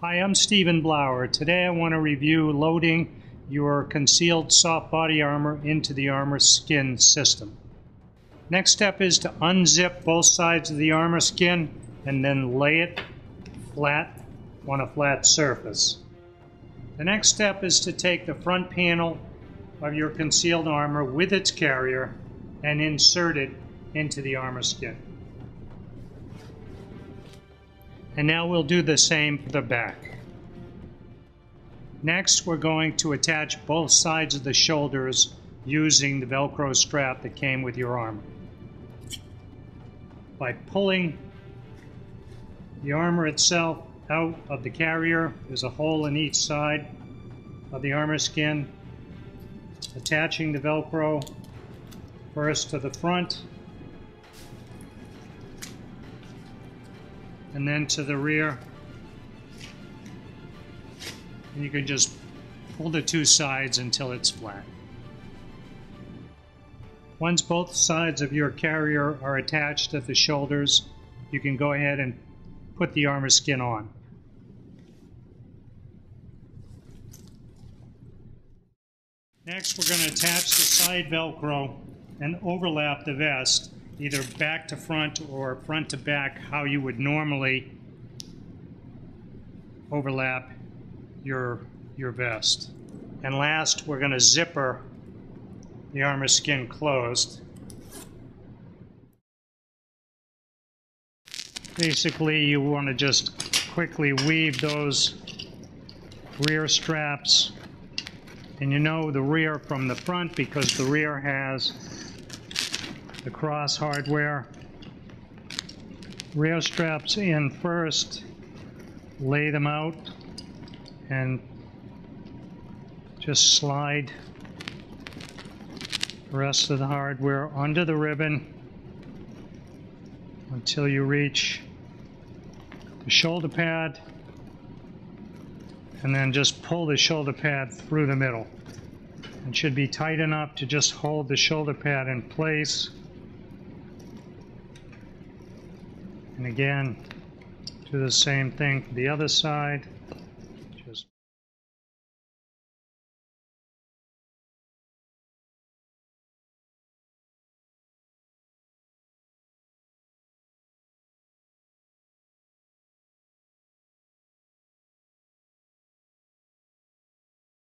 Hi, I'm Stephen Blauer. Today I want to review loading your concealed soft body armor into the ArmorSkin system. Next step is to unzip both sides of the ArmorSkin and then lay it flat on a flat surface. The next step is to take the front panel of your concealed armor with its carrier and insert it into the ArmorSkin. And now we'll do the same for the back. Next, we're going to attach both sides of the shoulders using the Velcro strap that came with your armor. By pulling the armor itself out of the carrier, there's a hole in each side of the ArmorSkin, attaching the Velcro first to the front, and then to the rear, and you can just pull the two sides until it's flat. Once both sides of your carrier are attached at the shoulders, you can go ahead and put the ArmorSkin on. Next, we're going to attach the side Velcro and overlap the vest, either back to front or front to back, how you would normally overlap your vest. And last, we're going to zipper the ArmorSkin closed. Basically, you want to just quickly weave those rear straps, and you know the rear from the front because the rear has the cross hardware. Rear straps in first, lay them out, and just slide the rest of the hardware under the ribbon until you reach the shoulder pad, and then just pull the shoulder pad through the middle. It should be tight enough to just hold the shoulder pad in place. And again, do the same thing for the other side.